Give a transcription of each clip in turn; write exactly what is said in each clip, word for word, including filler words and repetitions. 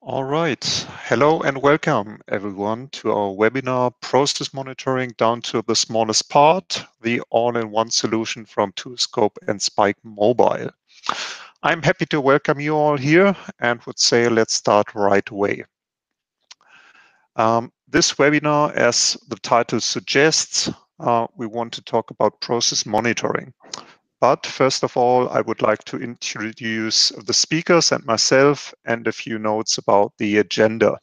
All right, hello and welcome everyone to our webinar, Process Monitoring Down to the Smallest Part, the all-in-one solution from ToolScope and Spike Mobile. I'm happy to welcome you all here and would say let's start right away. Um, this webinar, as the title suggests, uh, we want to talk about process monitoring. But first of all, I would like to introduce the speakers and myself and a few notes about the agenda.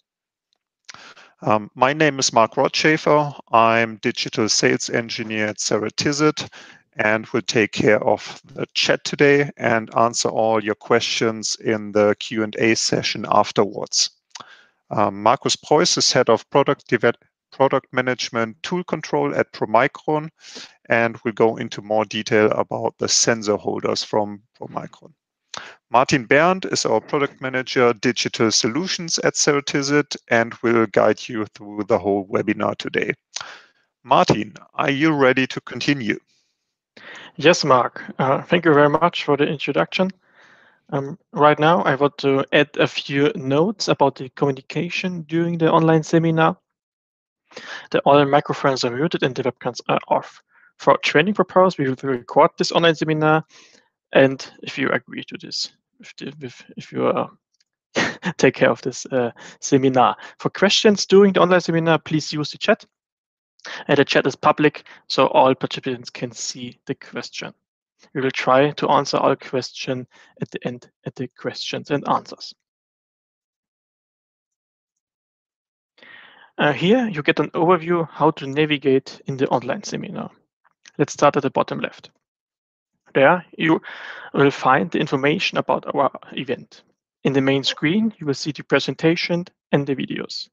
Um, my name is Mark Rothschäfer. I'm Digital Sales Engineer at Ceratizit and will take care of the chat today and answer all your questions in the Q and A session afterwards. Um, Markus Preuss is Head of Product Development Product Management Tool Control at pro micron, and we'll go into more detail about the sensor holders from pro micron. Martin Berndt is our Product Manager Digital Solutions at Ceratizit and will guide you through the whole webinar today. Martin, are you ready to continue? Yes, Mark. Uh, thank you very much for the introduction. Um, right now, I want to add a few notes about the communication during the online seminar. The online microphones are muted and the webcams are off. For training purposes, we will record this online seminar. And if you agree to this, if, if you uh, take care of this uh, seminar. For questions during the online seminar, please use the chat. And the chat is public, so all participants can see the question. We will try to answer all questions at the end at the questions and answers. Uh, here you get an overview how to navigate in the online seminar. Let's start at the bottom left. There you will find the information about our event. In the main screen, you will see the presentation and the videos.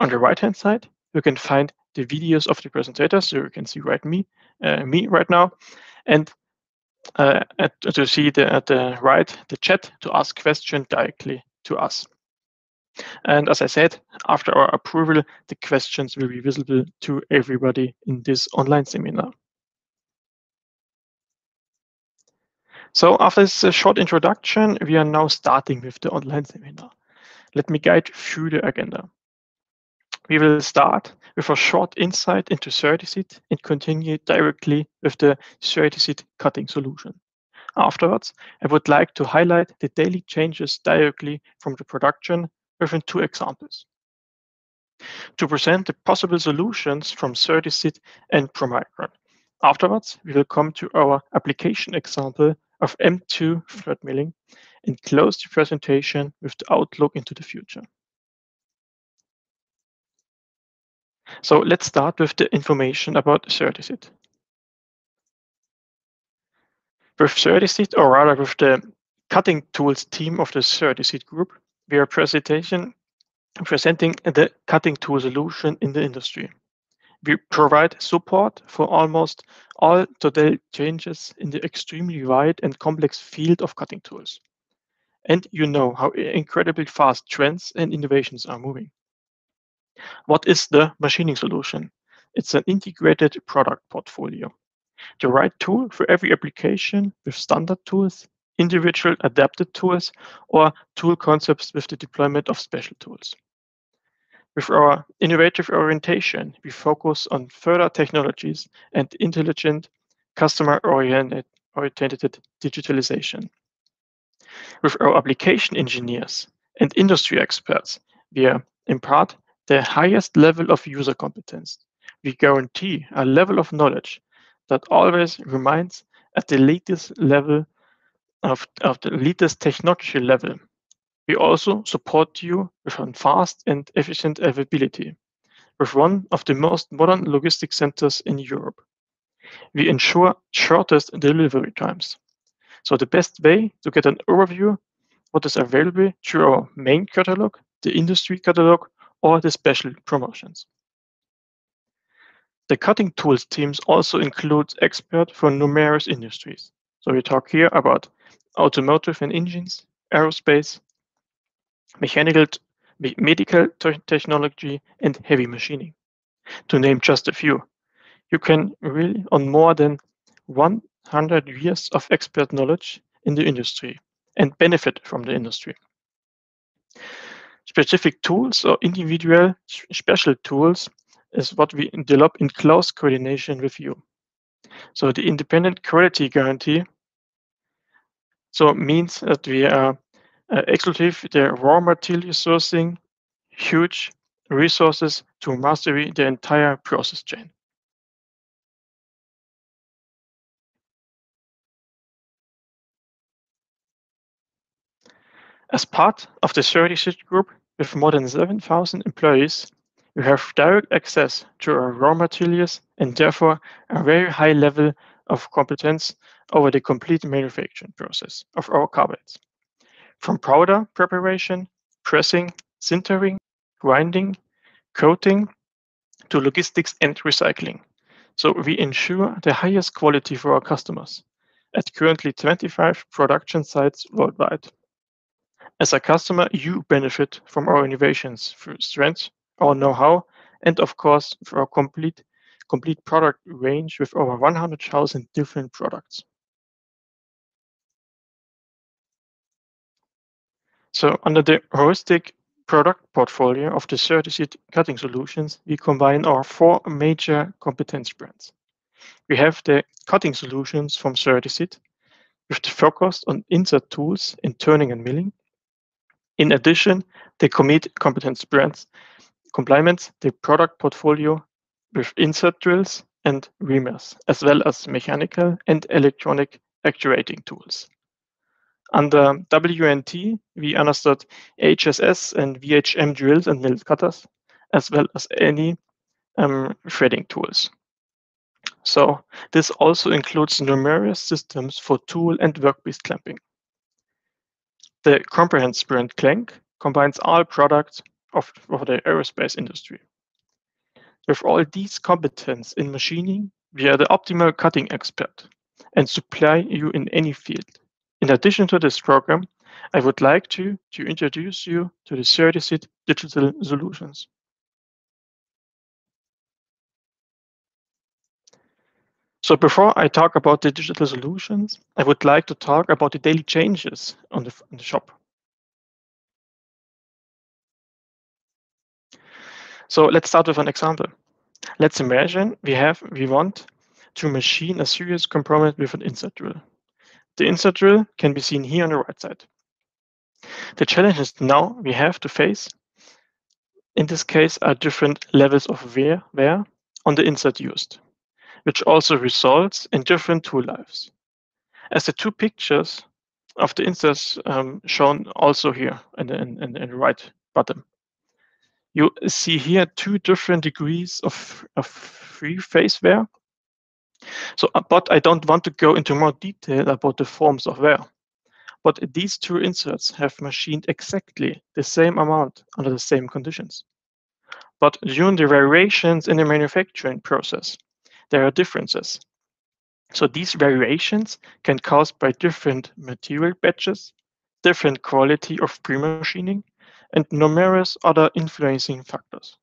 On the right-hand side, you can find the videos of the presenters, so you can see right me, uh, me right now, and uh, at, to see the, at the right the chat to ask questions directly to us. And as I said, after our approval, the questions will be visible to everybody in this online seminar. So after this short introduction, we are now starting with the online seminar. Let me guide you through the agenda. We will start with a short insight into Ceratizit and continue directly with the Ceratizit cutting solution. Afterwards, I would like to highlight the daily changes directly from the production within two examples. To present the possible solutions from Ceratizit and pro micron. Afterwards, we will come to our application example of M two fluid milling and close the presentation with the outlook into the future. So let's start with the information about Ceratizit. With Ceratizit, or rather with the cutting tools team of the Ceratizit group, we are presentation, presenting the cutting tool solution in the industry. We provide support for almost all today changes in the extremely wide and complex field of cutting tools. And you know how incredibly fast trends and innovations are moving. What is the machining solution? It's an integrated product portfolio. The right tool for every application with standard tools, individual adapted tools, or tool concepts with the deployment of special tools. With our innovative orientation, we focus on further technologies and intelligent, customer-oriented digitalization. With our application engineers and industry experts, we impart the highest level of user competence. We guarantee a level of knowledge that always remains at the latest level Of, of the latest technology level. We also support you with a fast and efficient availability with one of the most modern logistics centers in Europe. We ensure shortest delivery times. So the best way to get an overview what is available through our main catalog, the industry catalog, or the special promotions. The cutting tools teams also includes experts from numerous industries. So we talk here about automotive and engines, aerospace, mechanical, medical technology, and heavy machining, to name just a few. You can rely on more than one hundred years of expert knowledge in the industry and benefit from the industry. Specific tools or individual special tools is what we develop in close coordination with you. So the independent quality guarantee so means that we are uh, exclusive the raw material sourcing, huge resources to master the entire process chain. As part of the Ceratizit group with more than seven thousand employees, you have direct access to our raw materials and therefore a very high level of competence over the complete manufacturing process of our carbonates. From powder preparation, pressing, sintering, grinding, coating, to logistics and recycling. So we ensure the highest quality for our customers at currently twenty-five production sites worldwide. As a customer, you benefit from our innovations through strength, our know-how, and of course, for our complete, complete product range with over one hundred thousand different products. So under the holistic product portfolio of the Ceratizit Cutting Solutions, we combine our four major competence brands. We have the cutting solutions from Ceratizit with the focus on insert tools in turning and milling. In addition, the Komet competence brands complements the product portfolio with insert drills and reamers, as well as mechanical and electronic actuating tools. Under W N T, we understood H S S and V H M drills and mill cutters, as well as any um, threading tools. So this also includes numerous systems for tool and workpiece clamping. The comprehensive Sprint Klenk combines all products of, of the aerospace industry. With all these competence in machining, we are the optimal cutting expert and supply you in any field. In addition to this program, I would like to, to introduce you to the Ceratizit digital solutions. So before I talk about the digital solutions, I would like to talk about the daily changes on the, on the shop. So let's start with an example. Let's imagine we have we want to machine a serious component with an insert drill. The insert drill can be seen here on the right side. The challenges now we have to face, in this case, are different levels of wear, wear on the insert used, which also results in different tool lives, as the two pictures of the inserts um, shown also here in the, in, in the right bottom. You see here two different degrees of, of free phase wear. So, but I don't want to go into more detail about the forms of wear. But these two inserts have machined exactly the same amount under the same conditions. But during the variations in the manufacturing process, there are differences. So these variations can caused by different material batches, different quality of pre-machining, and numerous other influencing factors.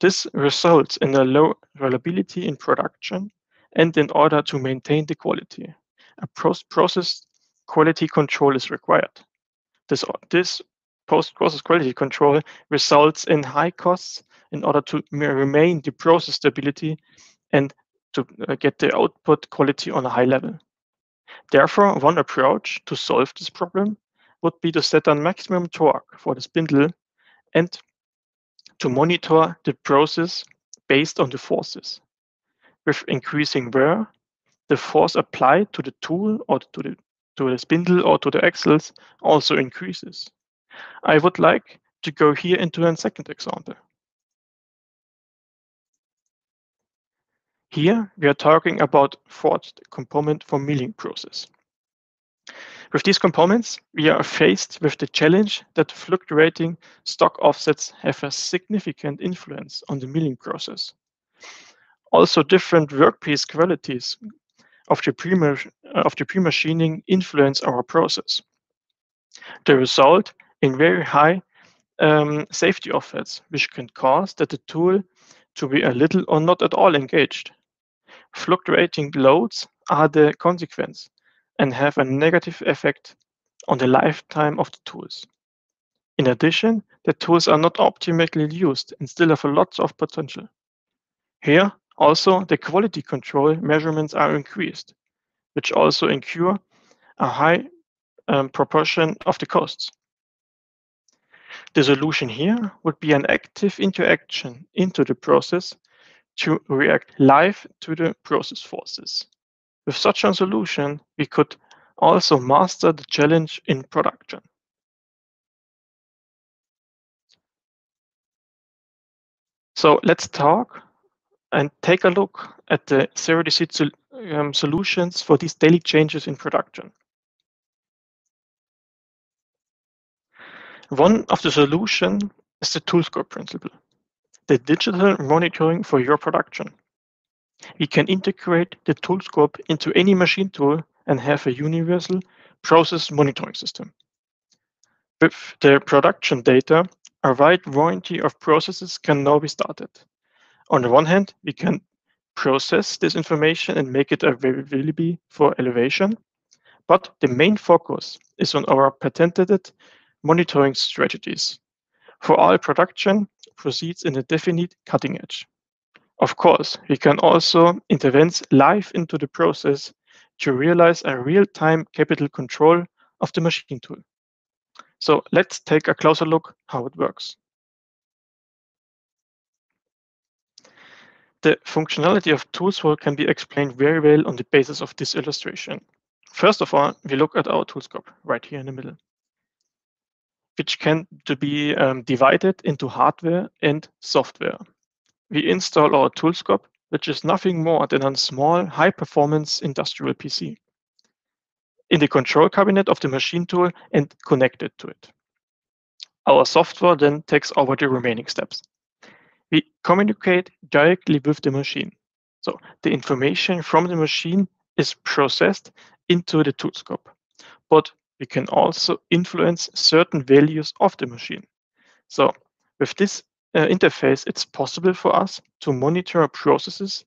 This results in a low reliability in production, and in order to maintain the quality, a post-process quality control is required. This, this post-process quality control results in high costs in order to remain the process stability and to get the output quality on a high level. Therefore, one approach to solve this problem would be to set a maximum torque for the spindle and to monitor the process based on the forces. With increasing wear, the force applied to the tool or to the, to the spindle or to the axles also increases. I would like to go here into a second example. Here, we are talking about forged component for milling process. With these components, we are faced with the challenge that fluctuating stock offsets have a significant influence on the milling process. Also, different workpiece qualities of the pre-machining influence our process. The result in very high um, safety offsets, which can cause that the tool to be a little or not at all engaged. Fluctuating loads are the consequence and have a negative effect on the lifetime of the tools. In addition, the tools are not optimally used and still have a lot of potential. Here, also, the quality control measurements are increased, which also incur a high um, proportion of the costs. The solution here would be an active interaction into the process to react live to the process forces. With such a solution, we could also master the challenge in production. So let's talk and take a look at the Ceratizit sol um, solutions for these daily changes in production. One of the solutions is the ToolScope principle, the digital monitoring for your production. We can integrate the ToolScope into any machine tool and have a universal process monitoring system. With the production data, a wide variety of processes can now be started. On the one hand, we can process this information and make it available for elevation, but the main focus is on our patented monitoring strategies for all production proceeds in a definite cutting edge. Of course, we can also intervene live into the process to realize a real-time capital control of the machine tool. So let's take a closer look how it works. The functionality of ToolScope can be explained very well on the basis of this illustration. First of all, we look at our ToolScope right here in the middle, which can to be um, divided into hardware and software. We install our ToolScope, which is nothing more than a small, high-performance industrial P C, in the control cabinet of the machine tool and connected to it. Our software then takes over the remaining steps. We communicate directly with the machine. So the information from the machine is processed into the ToolScope, but we can also influence certain values of the machine. So with this uh, interface, it's possible for us to monitor processes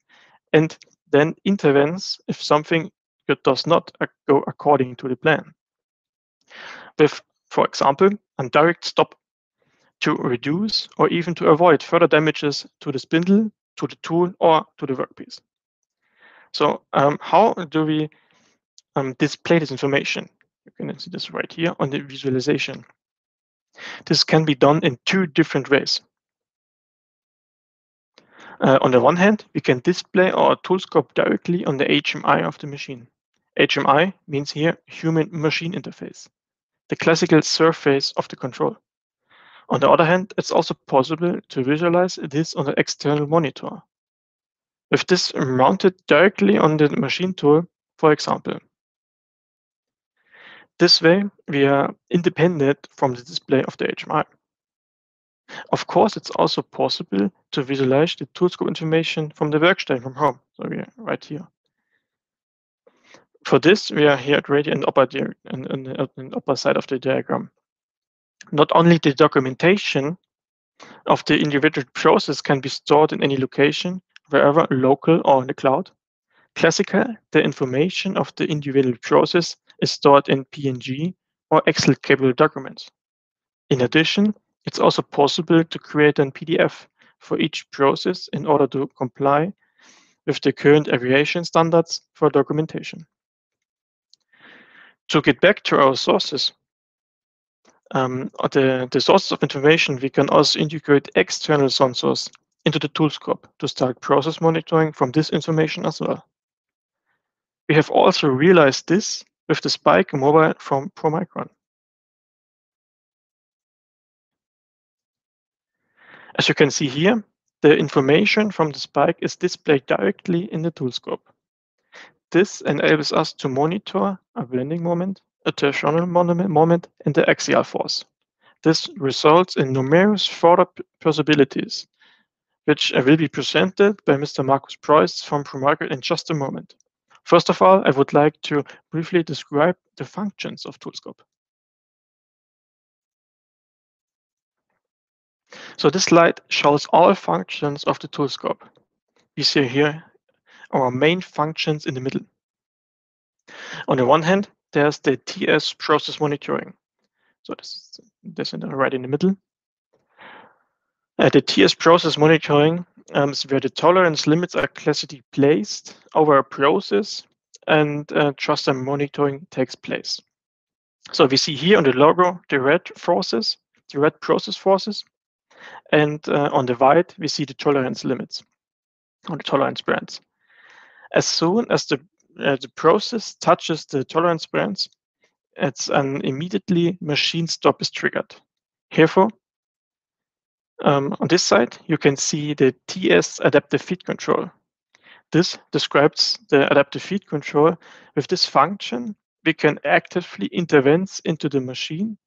and then intervene if something that does not go according to the plan, with, for example, a direct stop to reduce or even to avoid further damages to the spindle, to the tool, or to the workpiece. So um, how do we um, display this information? You can see this right here on the visualization. This can be done in two different ways. Uh, on the one hand, we can display our ToolScope directly on the H M I of the machine. H M I means here human-machine interface, the classical surface of the control. On the other hand, it's also possible to visualize this on the external monitor. With this mounted directly on the machine tool, for example. This way, we are independent from the display of the H M I. Of course, it's also possible to visualize the ToolScope information from the workstation from home. So we are right here. For this, we are here at right in the upper, in, in the, in the upper side of the diagram. Not only the documentation of the individual process can be stored in any location, wherever local or in the cloud. Classical, the information of the individual process is stored in P N G or Excel-capable documents. In addition, it's also possible to create a P D F for each process in order to comply with the current aviation standards for documentation. To get back to our sources, um, the, the sources of information, we can also integrate external sensors into the ToolScope to start process monitoring from this information as well. We have also realized this with the Spike Mobile from pro micron. As you can see here, the information from the Spike is displayed directly in the ToolScope. This enables us to monitor a bending moment, a torsional moment, and the axial force. This results in numerous further possibilities, which will be presented by Mister Markus Preuss from pro micron in just a moment. First of all, I would like to briefly describe the functions of ToolScope. So this slide shows all functions of the ToolScope. We see here our main functions in the middle. On the one hand, there's the T S process monitoring. So this is this and right in the middle. Uh, the T S process monitoring um, is where the tolerance limits are classically placed over a process and uh, trust and monitoring takes place. So we see here on the logo the red forces, the red process forces, and uh, on the white we see the tolerance limits on the tolerance bands. As soon as the uh, the process touches the tolerance bands, it's an immediately machine stop is triggered. Therefore, um, on this side you can see the T S adaptive feed control. This describes the adaptive feed control. With this function, we can actively intervene into the machine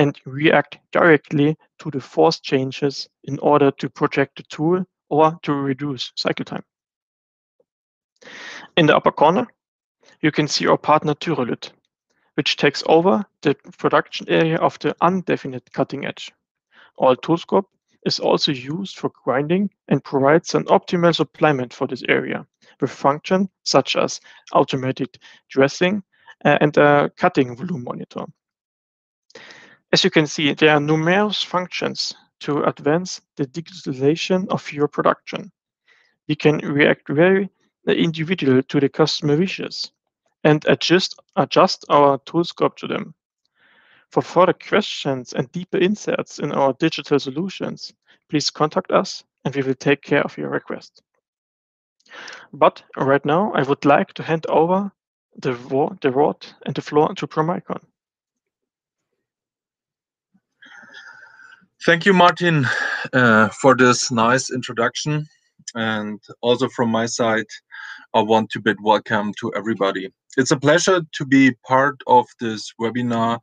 and react directly to the force changes in order to protect the tool or to reduce cycle time. In the upper corner, you can see our partner Tyrolit, which takes over the production area of the undefinite cutting edge. Our ToolScope is also used for grinding and provides an optimal supplement for this area with functions such as automatic dressing and a cutting volume monitor. As you can see, there are numerous functions to advance the digitalization of your production. You can react very individually to the customer wishes and adjust, adjust our ToolScope to them. For further questions and deeper insights in our digital solutions, please contact us and we will take care of your request. But right now, I would like to hand over the, the word and the floor to pro micron. Thank you, Martin, uh, for this nice introduction. And also from my side, I want to bid welcome to everybody. It's a pleasure to be part of this webinar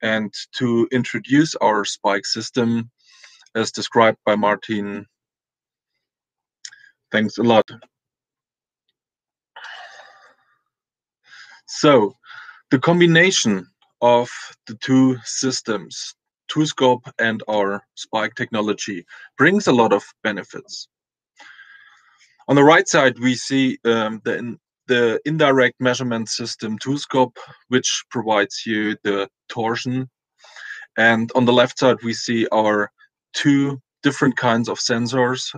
and to introduce our Spike system as described by Martin. Thanks a lot. So the combination of the two systems, ToolScope and our Spike technology, brings a lot of benefits. On the right side, we see um, the, in, the indirect measurement system ToolScope, which provides you the torsion. And on the left side, we see our two different kinds of sensors,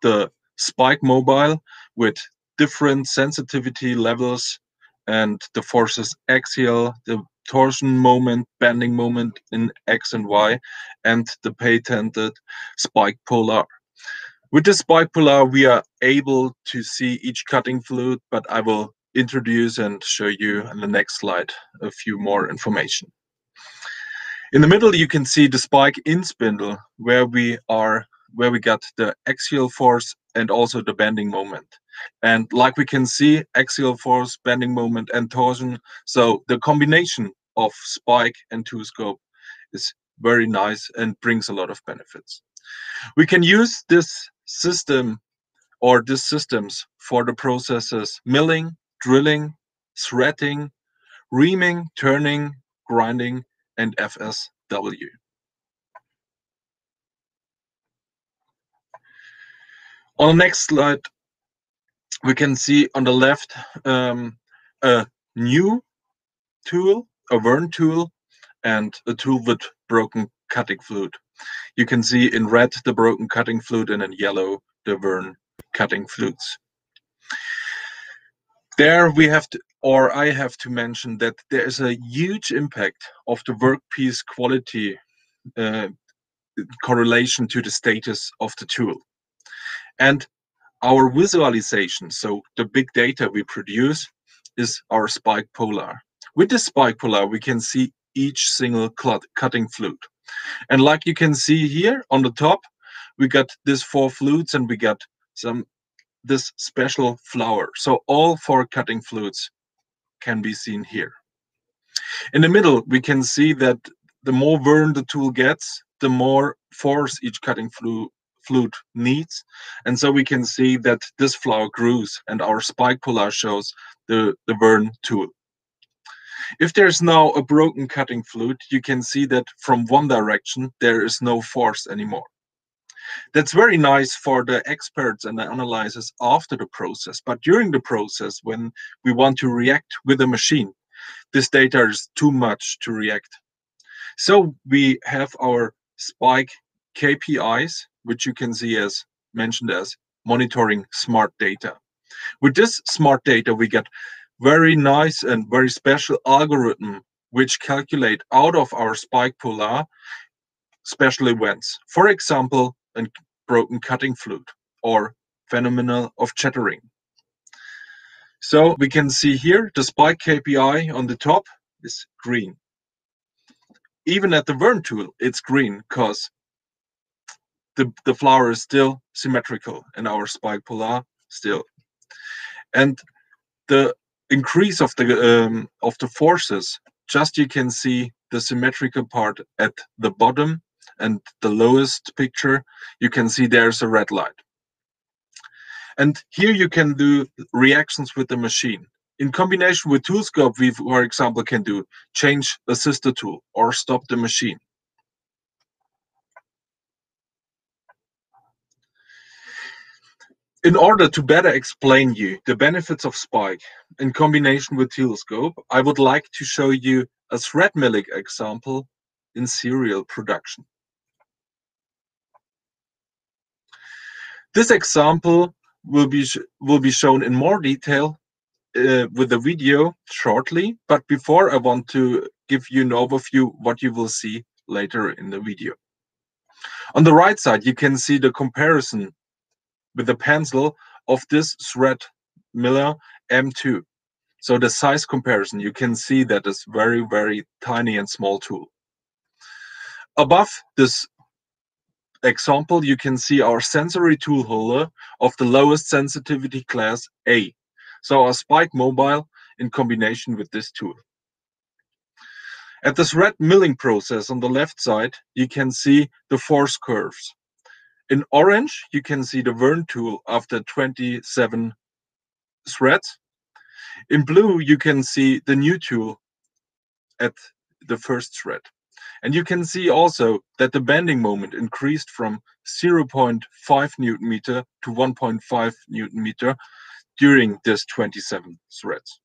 the Spike Mobile with different sensitivity levels and the forces axial, the torsion moment, bending moment in X and Y, and the patented Spike Polar. With this Spike Polar, we are able to see each cutting fluid, but I will introduce and show you on the next slide a few more information. In the middle, you can see the Spike in spindle, where we are, where we got the axial force and also the bending moment. And like we can see, axial force, bending moment, and torsion. So the combination of Spike and ToolScope is very nice and brings a lot of benefits. We can use this system or these systems for the processes milling, drilling, threading, reaming, turning, grinding, and F S W. On the next slide, we can see on the left um, a new tool, a Wern tool, and a tool with broken cutting fluid. You can see in red the broken cutting fluid and in yellow the Wern cutting fluids. There we have to, or I have to mention that there is a huge impact of the workpiece quality uh, correlation to the status of the tool. And our visualization, so the big data we produce, is our Spike Polar. With this Spike Polar, we can see each single cutting fluid. And like you can see here on the top, we got these four fluids and we got some this special flower. So all four cutting fluids can be seen here. In the middle, we can see that the more Wern the tool gets, the more force each cutting fluid fluid needs, and so we can see that this flower grows and our Spike Polar shows the, the Wern tool. If there's now a broken cutting fluid, you can see that from one direction there is no force anymore. That's very nice for the experts and the analyzers after the process, but during the process when we want to react with a machine, this data is too much to react. So we have our Spike K P Is, which you can see as mentioned as monitoring smart data. With this smart data, we get very nice and very special algorithm which calculate out of our Spike Polar special events. For example, a broken cutting flute or phenomenon of chattering. So we can see here the Spike K P I on the top is green. Even at the worm tool, it's green because the, the flower is still symmetrical in our Spike Polar still. And the increase of the um, of the forces, just you can see the symmetrical part at the bottom, and the lowest picture, you can see there's a red light. And here you can do reactions with the machine. In combination with ToolScope, we, for example, can do change a sister tool or stop the machine. In order to better explain you the benefits of Spike in combination with ToolScope, I would like to show you a thread milling example in serial production. This example will be will be shown in more detail uh, with the video shortly, but before I want to give you an overview what you will see later in the video. On the right side, you can see the comparison with the pencil of this thread miller M two. So the size comparison, you can see that is very, very tiny and small tool. Above this example, you can see our sensory tool holder of the lowest sensitivity class A. So our Spike Mobile in combination with this tool. At this red milling process on the left side, you can see the force curves. In orange, you can see the Wern tool after twenty-seven threads. In blue, you can see the new tool at the first thread. And you can see also that the bending moment increased from zero point five newton meter to one point five newton meter during this twenty-seven threads.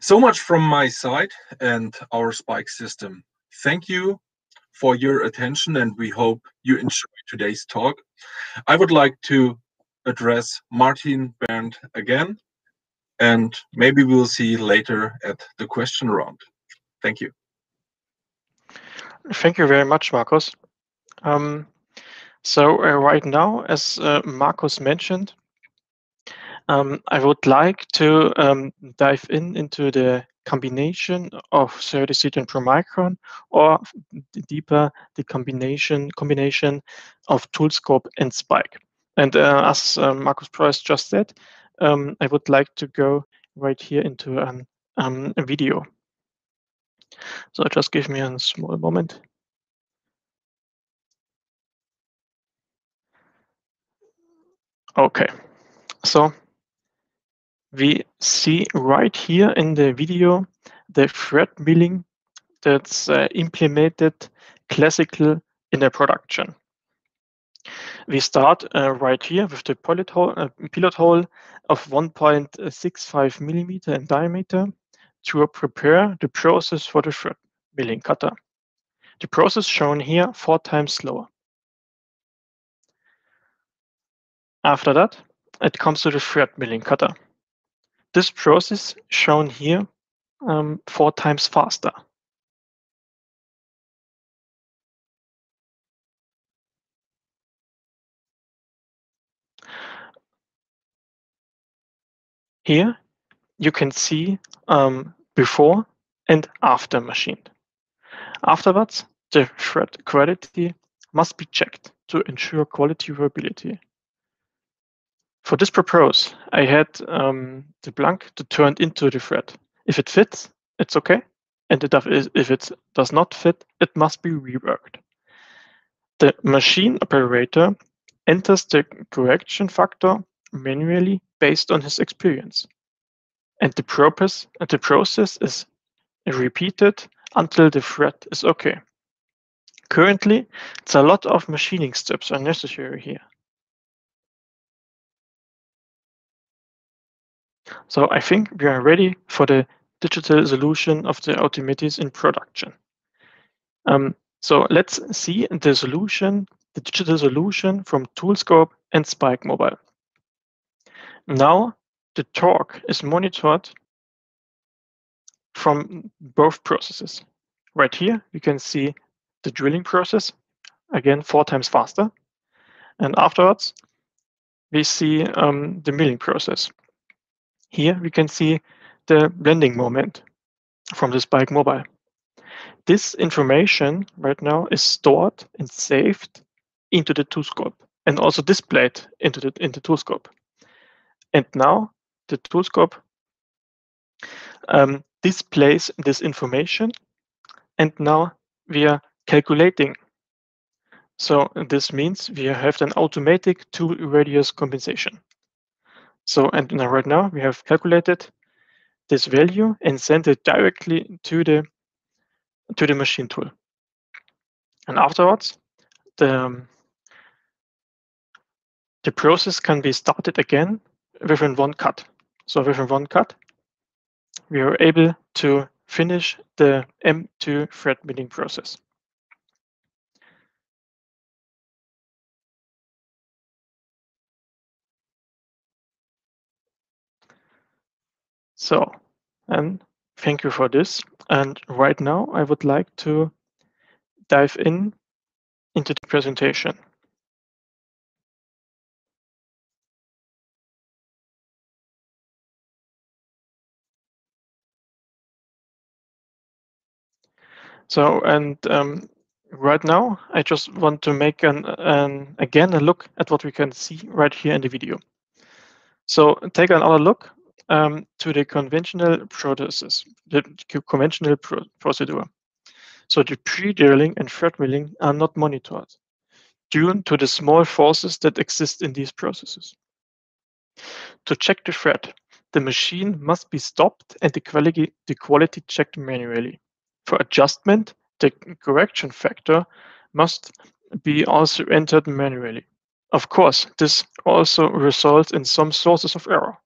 So much from my side and our Spike system. Thank you for your attention, and we hope you enjoyed today's talk. I would like to address Martin Berndt again, and maybe we'll see you later at the question round. Thank you. Thank you very much, Markus. Um, so uh, right now, as uh, Markus mentioned, Um, I would like to um, dive in into the combination of Ceratizit and pro-micron, or deeper, the combination combination of ToolScope and Spike. And uh, as uh, Markus Preuss just said, um, I would like to go right here into um, um, a video. So just give me a small moment. Okay, so we see right here in the video the thread milling that's uh, implemented classical in the production. We start uh, right here with the pilot hole, uh, pilot hole of one point six five millimeter in diameter to prepare the process for the thread milling cutter. The process shown here four times slower. After that, it comes to the thread milling cutter. This process shown here um, four times faster. Here you can see um, before and after machined. Afterwards, the thread quality must be checked to ensure quality variability. For this purpose, I had um, the blank to turn into the thread. If it fits, it's okay. And if it does not fit, it must be reworked. The machine operator enters the correction factor manually based on his experience. And the process, the process is repeated until the thread is okay. Currently, it's a lot of machining steps are necessary here. So I think we are ready for the digital solution of the automates in production. Um, so let's see the solution, the digital solution from ToolScope and Spike Mobile. Now the torque is monitored from both processes. Right here, you can see the drilling process, again, four times faster. And afterwards, we see um, the milling process. Here, we can see the blending moment from the Spike Mobile. This information right now is stored and saved into the ToolScope and also displayed into the, into ToolScope. And now the ToolScope um, displays this information. And now we are calculating. So this means we have an automatic tool radius compensation. So and now right now we have calculated this value and sent it directly to the to the machine tool. And afterwards, the the process can be started again within one cut. So within one cut, we are able to finish the M two thread milling process. So, and thank you for this. And right now I would like to dive in into the presentation. So, and um, right now, I just want to make an, an again a look at what we can see right here in the video. So take another look um, to the conventional processes, the conventional pro procedure. So the pre-drilling and thread milling are not monitored due to the small forces that exist in these processes. To check the thread, the machine must be stopped and the quality, the quality checked manually. For adjustment, the correction factor must be also entered manually. Of course, this also results in some sources of error.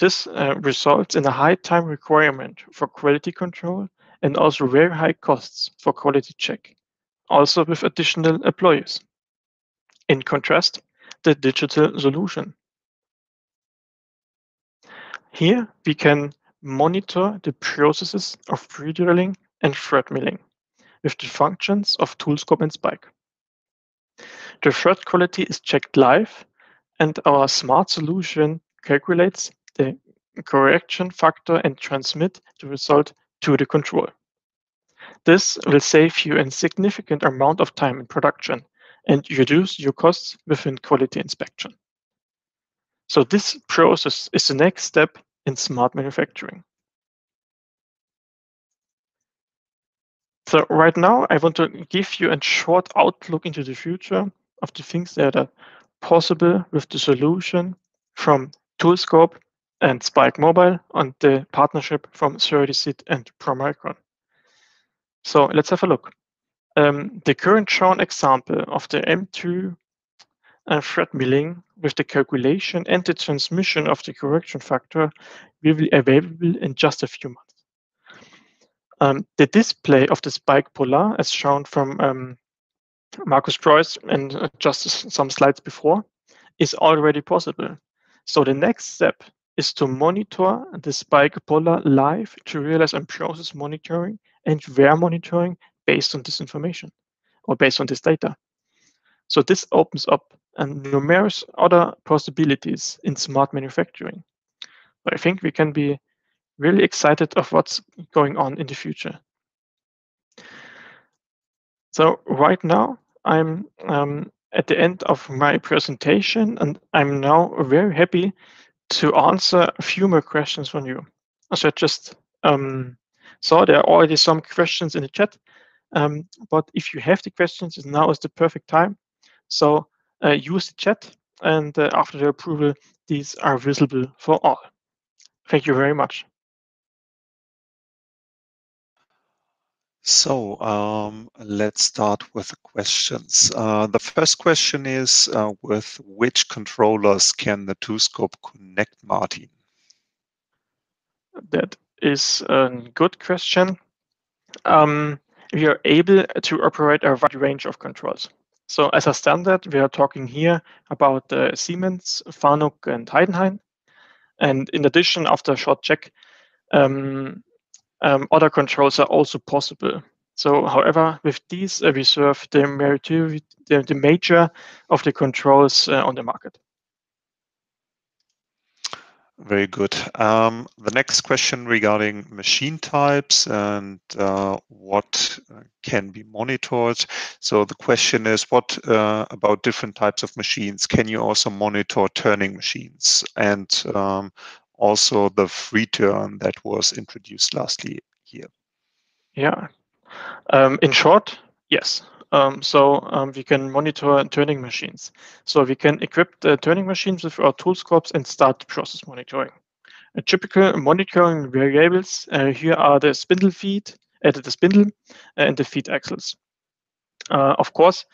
This uh, results in a high time requirement for quality control and also very high costs for quality check, also with additional employees. In contrast, the digital solution. Here we can monitor the processes of pre-drilling and thread milling with the functions of ToolScope and Spike. The thread quality is checked live, and our smart solution calculates the correction factor and transmits the result to the control. This will save you a significant amount of time in production and reduce your costs within quality inspection. So this process is the next step in smart manufacturing. So right now, I want to give you a short outlook into the future of the things that are possible with the solution from ToolScope and Spike Mobile and the partnership from Ceratizit and pro micron. So let's have a look. Um, the current shown example of the M two Uh, thread milling with the calculation and the transmission of the correction factor will be available in just a few months. Um, the display of the Spike Polar, as shown from um, Markus Preuss and uh, just some slides before, is already possible. So the next step is to monitor the Spike Polar live to realize and process monitoring and wear monitoring based on this information or based on this data. So this opens up and numerous other possibilities in smart manufacturing. But I think we can be really excited of what's going on in the future. So right now, I'm um, at the end of my presentation, and I'm now very happy to answer a few more questions from you. As I just um, saw, there are already some questions in the chat, um, but if you have the questions, now is the perfect time. So Uh, use the chat, and uh, after the approval, these are visible for all. Thank you very much. So um, let's start with the questions. Uh, the first question is, uh, with which controllers can the ToolScope connect, Martin? That is a good question. Um, we are able to operate a wide range of controls. So as a standard, we are talking here about uh, Siemens, FANUC, and Heidenhain. And in addition, after a short check, um, Um, other controls are also possible. So, however, with these, uh, we serve the, majority, the, the major of the controls uh, on the market. Very good. Um, the next question regarding machine types and uh, what can be monitored. So the question is, what uh, about different types of machines? Can you also monitor turning machines? And um, also the free turn that was introduced lastly here? Yeah, um, in short, yes. Um, so um, we can monitor turning machines. So we can equip the turning machines with our ToolScopes and start process monitoring. A typical monitoring variables uh, here are the spindle feed, uh, the spindle and the feed axles. Uh, of course,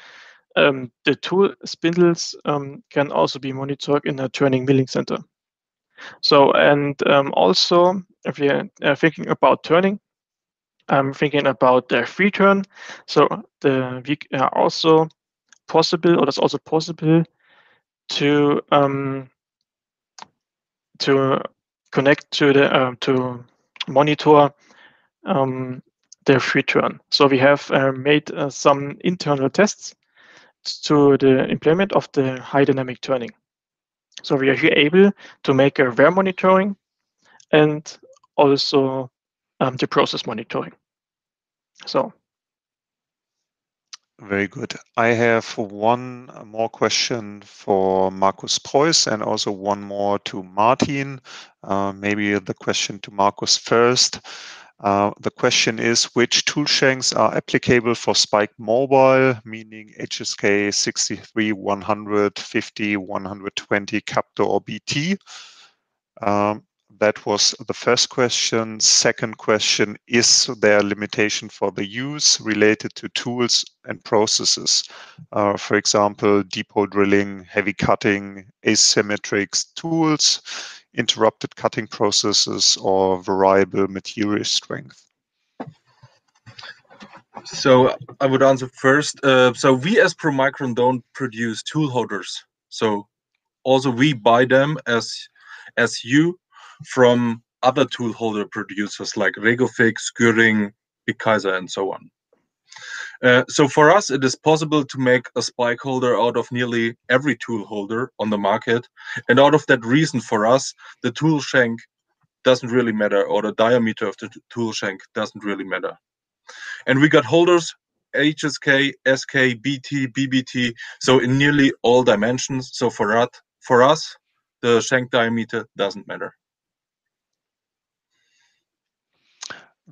um, the tool spindles um, can also be monitored in a turning milling center. So, and um, also, if you're uh, thinking about turning, I'm thinking about the free turn. So, the, we are also possible, or it's also possible to um, to connect to the uh, to monitor um, the free turn. So, we have uh, made uh, some internal tests to the implement of the high dynamic turning. So we are here able to make a wear monitoring and also um, the process monitoring. So. Very good. I have one more question for Markus Preuss and also one more to Martin. Uh, maybe the question to Markus first. Uh, the question is, which tool shanks are applicable for Spike Mobile, meaning H S K sixty-three, one hundred fifty, one hundred twenty, Captor, or B T? Um, that was the first question. Second question, is there a limitation for the use related to tools and processes? Uh, for example, deep hole drilling, heavy cutting, asymmetric tools, interrupted cutting processes, or variable material strength? So I would answer first. Uh, so we as pro-micron don't produce tool holders. So also we buy them as as you from other tool holder producers like RegoFix, Göring, Big Kaiser, and so on. Uh, so for us, it is possible to make a spike holder out of nearly every tool holder on the market. And out of that reason, for us, the tool shank doesn't really matter, or the diameter of the tool shank doesn't really matter. And we got holders, H S K, S K, B T, B B T, so in nearly all dimensions. So for us, for us, the shank diameter doesn't matter.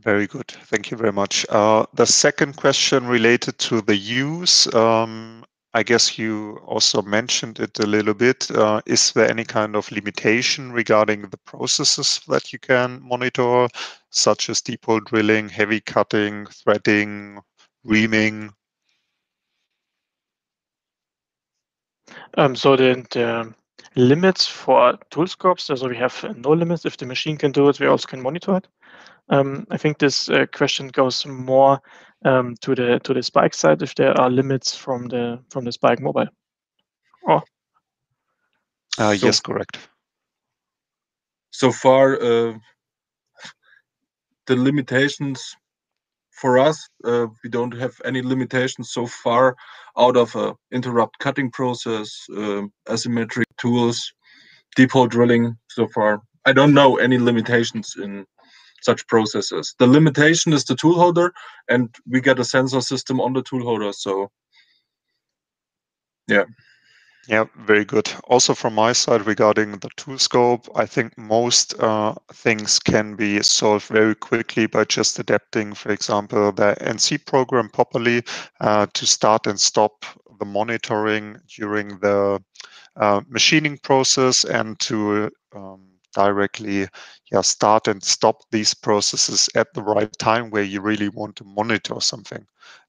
Very good. Thank you very much. Uh, the second question related to the use, um, I guess you also mentioned it a little bit. Uh, is there any kind of limitation regarding the processes that you can monitor, such as deep hole drilling, heavy cutting, threading, reaming? Um, so the, the limits for ToolScopes, so we have no limits. If the machine can do it, we also can monitor it. Um, I think this uh, question goes more um, to the to the Spike side. If there are limits from the from the Spike Mobile, or oh. uh, so, yes, correct. So far, uh, the limitations for us, uh, we don't have any limitations so far out of uh, interrupt cutting process, uh, asymmetric tools, deep hole drilling. So far, I don't know any limitations in such processes. The limitation is the tool holder, and we get a sensor system on the tool holder. So, yeah. Yeah, very good. Also from my side regarding the ToolScope, I think most uh, things can be solved very quickly by just adapting, for example, the N C program properly uh, to start and stop the monitoring during the uh, machining process and to um, directly yeah, start and stop these processes at the right time where you really want to monitor something.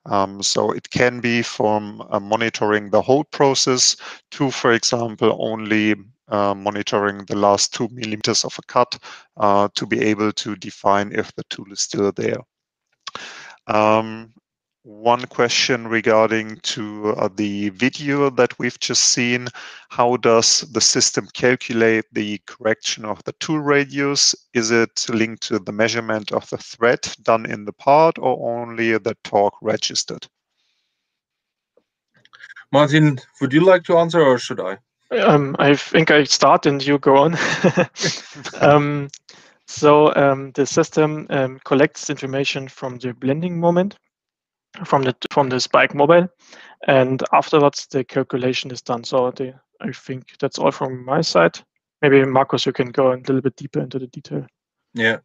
Um, so it can be from uh, monitoring the whole process to, for example, only uh, monitoring the last two millimeters of a cut uh, to be able to define if the tool is still there. Um, One question regarding to uh, the video that we've just seen. How does the system calculate the correction of the tool radius? Is it linked to the measurement of the thread done in the part or only the torque registered? Martin, would you like to answer or should I? Um, I think I start and you go on. um, so um, the system um, collects information from the blending moment. From the from the Spike Mobile, and afterwards the calculation is done. So the, I think that's all from my side. Maybe Markus, you can go a little bit deeper into the detail. Yeah,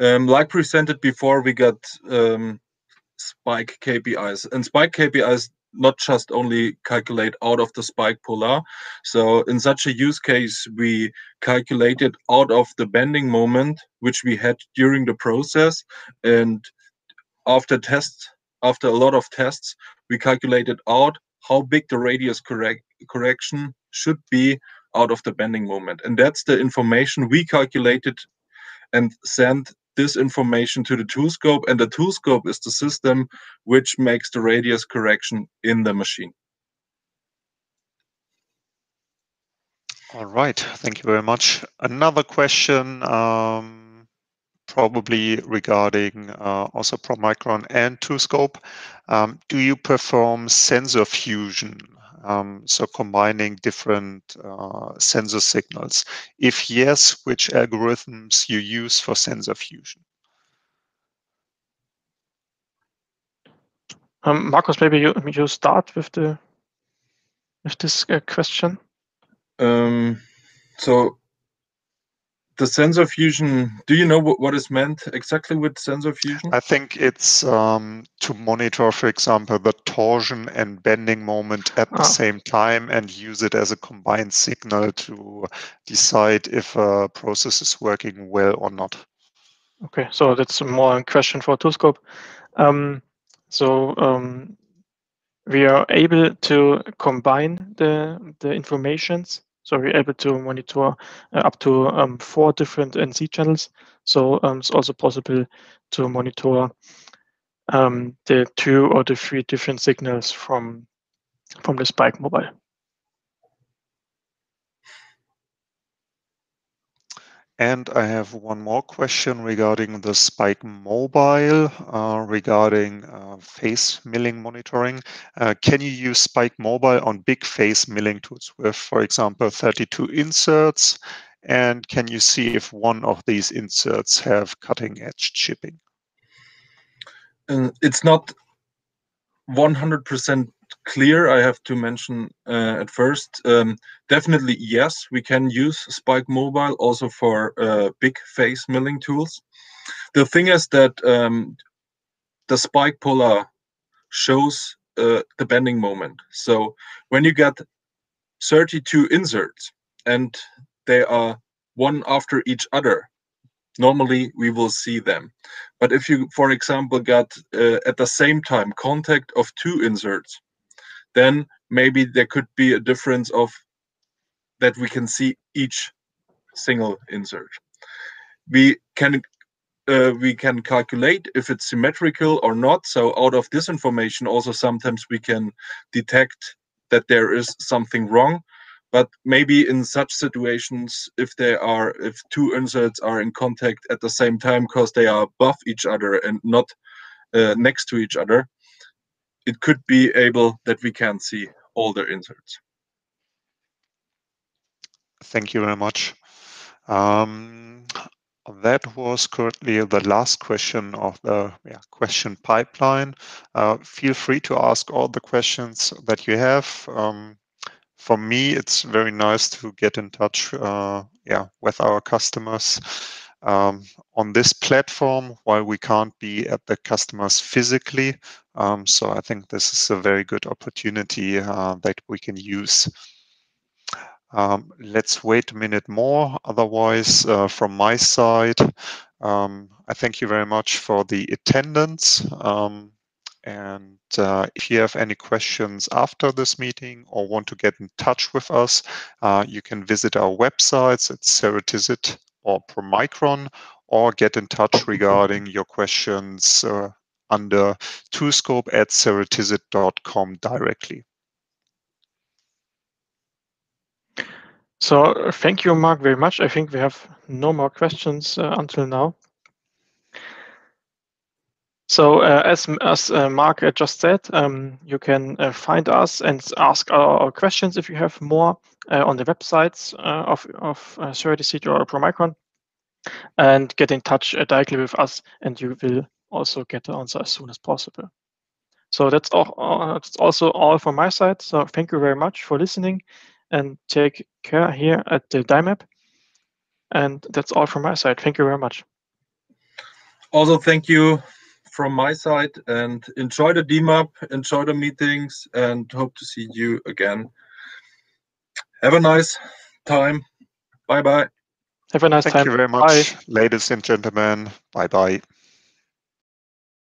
um, like presented before, we got um, Spike K P Is, and Spike K P Is not just only calculate out of the Spike Polar. So in such a use case, we calculated out of the bending moment which we had during the process, and after tests. After a lot of tests, we calculated out how big the radius correct, correction should be out of the bending moment. And that's the information we calculated and sent this information to the ToolScope. And the ToolScope is the system which makes the radius correction in the machine. All right. Thank you very much. Another question. Um... Probably regarding uh, also pro-micron and ToolScope. Um, do you perform sensor fusion? Um, so combining different uh, sensor signals. If yes, which algorithms you use for sensor fusion? Um, Markus, maybe you you start with the with this uh, question. Um, so. The sensor fusion, do you know what, what is meant exactly with sensor fusion? I think it's um, to monitor, for example, the torsion and bending moment at ah. the same time and use it as a combined signal to decide if a process is working well or not. Okay, so that's more a question for ToolScope. Um, so um, we are able to combine the, the informations. So we're able to monitor uh, up to um, four different N C channels. So um, it's also possible to monitor um, the two or the three different signals from, from the Spike Mobile. And I have one more question regarding the Spike Mobile, uh, regarding uh, phase milling monitoring. Uh, can you use Spike Mobile on big phase milling tools with, for example, thirty-two inserts? And can you see if one of these inserts have cutting edge chipping? Uh, it's not one hundred percent clear, I have to mention uh, at first. Um, definitely, yes, we can use Spike Mobile also for uh, big phase milling tools. The thing is that um, the Spike Polar shows uh, the bending moment. So when you get thirty-two inserts and they are one after each other, normally we will see them. But if you, for example, got uh, at the same time contact of two inserts, then maybe there could be a difference of that we can see each single insert. We can uh, we can calculate if it's symmetrical or not. So out of this information, also sometimes we can detect that there is something wrong. But maybe in such situations, if there are if two inserts are in contact at the same time because they are above each other and not uh, next to each other, it could be able that we can see all the inserts. Thank you very much. Um, that was currently the last question of the yeah, question pipeline. Uh, feel free to ask all the questions that you have. Um, for me, it's very nice to get in touch uh, yeah, with our customers. Um, on this platform, while we can't be at the customers physically. Um, so I think this is a very good opportunity uh, that we can use. Um, let's wait a minute more. Otherwise, uh, from my side, um, I thank you very much for the attendance. Um, and uh, if you have any questions after this meeting or want to get in touch with us, uh, you can visit our websites at Ceratizit or pro micron, or get in touch regarding your questions uh, under ToolScope at ceratizit dot com directly. So thank you, Mark, very much. I think we have no more questions uh, until now. So uh, as, as uh, Mark just said, um, you can uh, find us and ask our, our questions if you have more uh, on the websites uh, of, of uh, Ceratizit or pro micron, and get in touch uh, directly with us, and you will also get the answer as soon as possible. So that's, all, uh, that's also all from my side. So thank you very much for listening, and take care here at the DIMAP. And that's all from my side. Thank you very much. Also, thank you from my side, and enjoy the DIMAP, enjoy the meetings, and hope to see you again. Have a nice time. Bye-bye. Have a nice time. Thank you very much, ladies and gentlemen. Bye-bye.